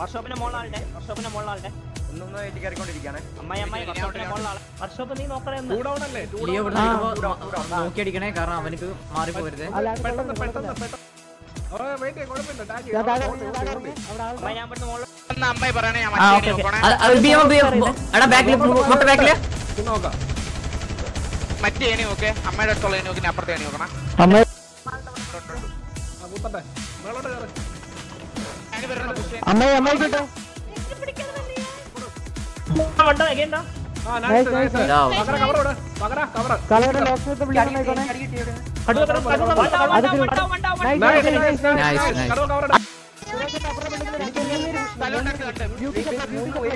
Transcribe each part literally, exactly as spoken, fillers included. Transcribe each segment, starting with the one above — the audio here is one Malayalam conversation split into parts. വർഷോപ്പിന്റെ മോളാളുടെ വർഷോപ്പിന്റെ മോളാളുടെ നോക്കിയടിക്കണേ കാരണം അവനക്ക് മാറിപ്പോരുത്. മറ്റേ അമ്മയുടെ അടുത്തുള്ള അപ്പുറത്തെ നോക്കണം. അമ്മയെ അമ്മയെ കേട്ടോ വണ്ടോ എങ്ങേണ്ടോ ആ നൈസ് നൈസ് പകര കവർ ഓട പകര കവർ കളയുടെ ലോക്ക് ചെയ്ത് പിടിക്കണം ഐക്കോനെ അടുത്ത കട നൈസ് നൈസ് നൈസ് കട കവർ ഓട തലോണ്ട കട്ട് ബ്യൂട്ടി ബ്യൂട്ടി വേ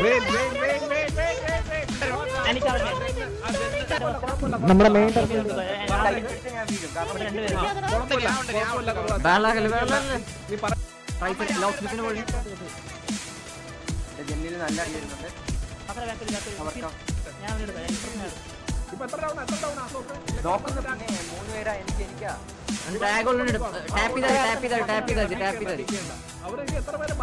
വേ വേ വേ എനിക്ക് അവിടെ നമ്മുടെ മെയിൻ ടാർഗറ്റ് ഞാൻ വീഴും കാരണം രണ്ട് പേര് കൊള്ളത്തില്ല ബാലാകല്ല ബാലാകല്ല നീ പറ റൈറ്റ് ലോക്ക് ചെയ്തിന് പോയി ജെന്നിൽ നല്ല അടിയുണ്ട്. അത്ര ബാക്കിൽ ബാക്കിൽ ഞാൻ ഇങ്ങോട്ട് വരാം. ഇപ്പോ എത്ര റൗണ്ട് എത്ര റൗണ്ട് ആസോക്ക് ഡോക്ടർ തന്നെ മൂന്ന് പേരാ എനിക്ക് എനിക്കാ ടാഗ് ഓൾറെഡി ടാപ്പ് ചെയ്താ ടാപ്പ് ചെയ്താ ടാപ്പ് ചെയ്താ ടാപ്പ് ചെയ്താ അവര് ഇനി എത്ര പേരെ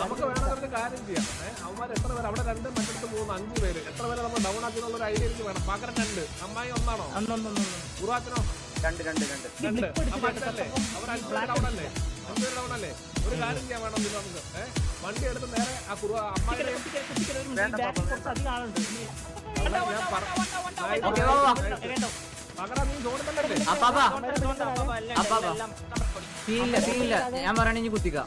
നമുക്ക് വേണമെന്നൊരു കാര്യം ചെയ്യാം. അവന്മാർ എത്ര പേരെ അവിടെ രണ്ട് മറ്റടുത്ത് മൂന്ന് അഞ്ച് പേര് എത്ര പേരെ നമ്മൾ ഡൗൺ ആക്കി എന്നുള്ള ഒരു ഐഡിയ എനിക്ക് വേണം. പാക്കൻ രണ്ട് അമ്മായി ഒന്നാണോ ഒന്നൊന്നൊന്ന് പുറവാച്ചനോ രണ്ട് രണ്ട് രണ്ട് രണ്ട് അമ്മായിട്ടല്ലേ അവർ അഞ്ച് ബ്ലാക്ക് ഔട്ട് അല്ലേ അഞ്ച് ഡൗൺ അല്ലേ ഒരു കാര്യം ചെയ്യാൻ വേണം നമുക്ക് ഏ വണ്ടി എടുത്ത് നേരെ ആ കുറു അമ്മായി കുറച്ച് അധികം ആളുണ്ട് പകരം നീ ജോഡിത്തണ്ടല്ലേ സീനില്ല സീനില്ല ഞാൻ പറയണേ ഇനി കുത്തിക്കാം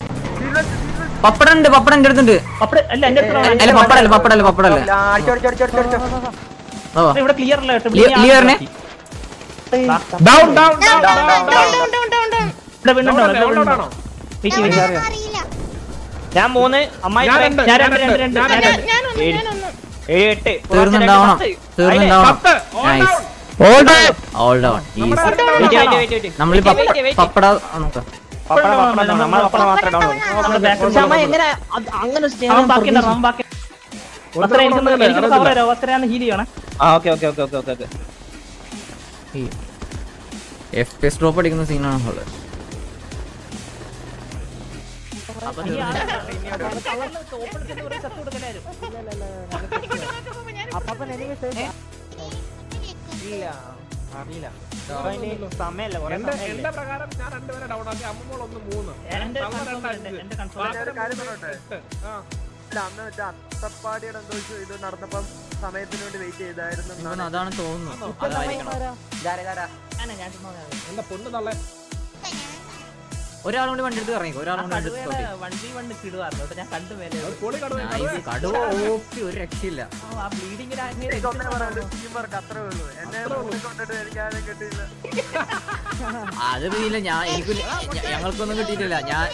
പപ്പടുണ്ട് പപ്പട എന്റെ അടുത്തുണ്ട് പപ്പടല്ല പപ്പടല്ല പപ്പടല്ലേ ഞാൻ മൂന്ന് അമ്മായി നമ്മളീ പപ്പട നോക്കാം എഫ് പി എസ് ഡ്രോപ്പ് അടിക്കുന്ന സീനാണ് ഹോള് അറിയില്ല അത്തപ്പാടിയുടെ എന്തോ ഇത് നടന്നപ്പം സമയത്തിന് വേണ്ടി വെയിറ്റ് ചെയ്തായിരുന്നു അതാണ് തോന്നുന്നു. ഒരാളുകൊണ്ട് വണ്ടി എടുത്ത് ഇറങ്ങി ഒരാളുകൊണ്ട് വണ്ടി വണ്ടി കിടുവായിരുന്നു ഞാൻ കണ്ടു മേലെ കടുവ ഓപ്പി ഒരു രക്ഷയില്ല അത് പിന്നില്ല ഞാൻ എനിക്ക് ഞങ്ങൾക്കൊന്നും കിട്ടിയിട്ടില്ല ഞാൻ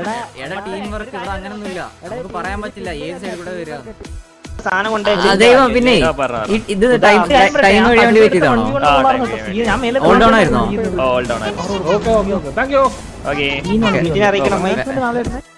എടാ ടീം വർക്ക് ഇവിടെ അങ്ങനൊന്നും ഇല്ല നമുക്ക് പറയാൻ പറ്റില്ല ഏത് സൈഡ് കൂടെ വരിക ദൈവം പിന്നെ ഇത് ടൈം കഴിയാൻ വേണ്ടി പറ്റിയതാണോ ഓൾഡൗൺ ആയിരുന്നോ